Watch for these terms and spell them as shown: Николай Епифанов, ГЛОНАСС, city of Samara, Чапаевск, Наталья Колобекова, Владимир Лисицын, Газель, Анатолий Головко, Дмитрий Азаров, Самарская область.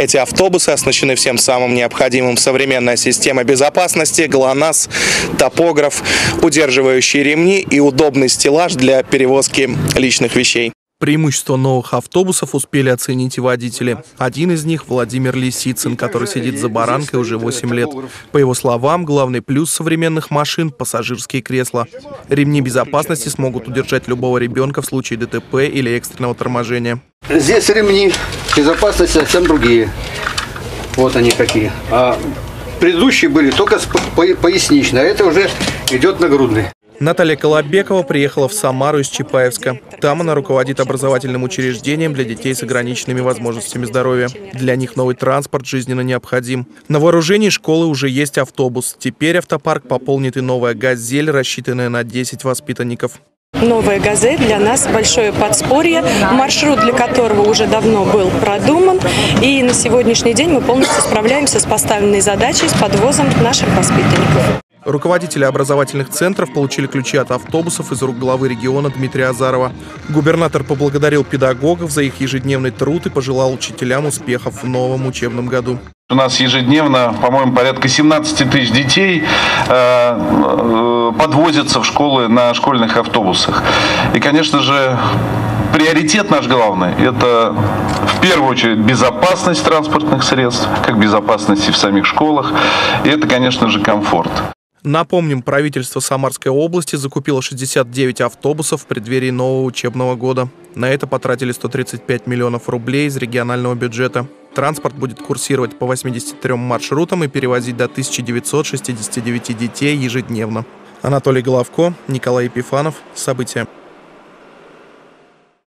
Эти автобусы оснащены всем самым необходимым: современная система безопасности, ГЛОНАСС, топограф, удерживающие ремни и удобный стеллаж для перевозки личных вещей. Преимущество новых автобусов успели оценить и водители. Один из них – Владимир Лисицын, который сидит за баранкой уже 8 лет. По его словам, главный плюс современных машин – пассажирские кресла. Ремни безопасности смогут удержать любого ребенка в случае ДТП или экстренного торможения. Здесь ремни безопасности совсем другие. Вот они какие. А предыдущие были только поясничные, а это уже идет нагрудный. Наталья Колобекова приехала в Самару из Чапаевска. Там она руководит образовательным учреждением для детей с ограниченными возможностями здоровья. Для них новый транспорт жизненно необходим. На вооружении школы уже есть автобус. Теперь автопарк пополнит и новая «Газель», рассчитанная на 10 воспитанников. Новая «Газель» для нас большое подспорье, маршрут для которого уже давно был продуман. И на сегодняшний день мы полностью справляемся с поставленной задачей, с подвозом наших воспитанников. Руководители образовательных центров получили ключи от автобусов из рук главы региона Дмитрия Азарова. Губернатор поблагодарил педагогов за их ежедневный труд и пожелал учителям успехов в новом учебном году. У нас ежедневно, по-моему, порядка 17 тысяч детей подвозятся в школы на школьных автобусах. И, конечно же, приоритет наш главный – это в первую очередь безопасность транспортных средств, как безопасность и в самих школах. И это, конечно же, комфорт. Напомним, правительство Самарской области закупило 69 автобусов в преддверии нового учебного года. На это потратили 135 миллионов рублей из регионального бюджета. Транспорт будет курсировать по 83 маршрутам и перевозить до 1969 детей ежедневно. Анатолий Головко, Николай Епифанов. События.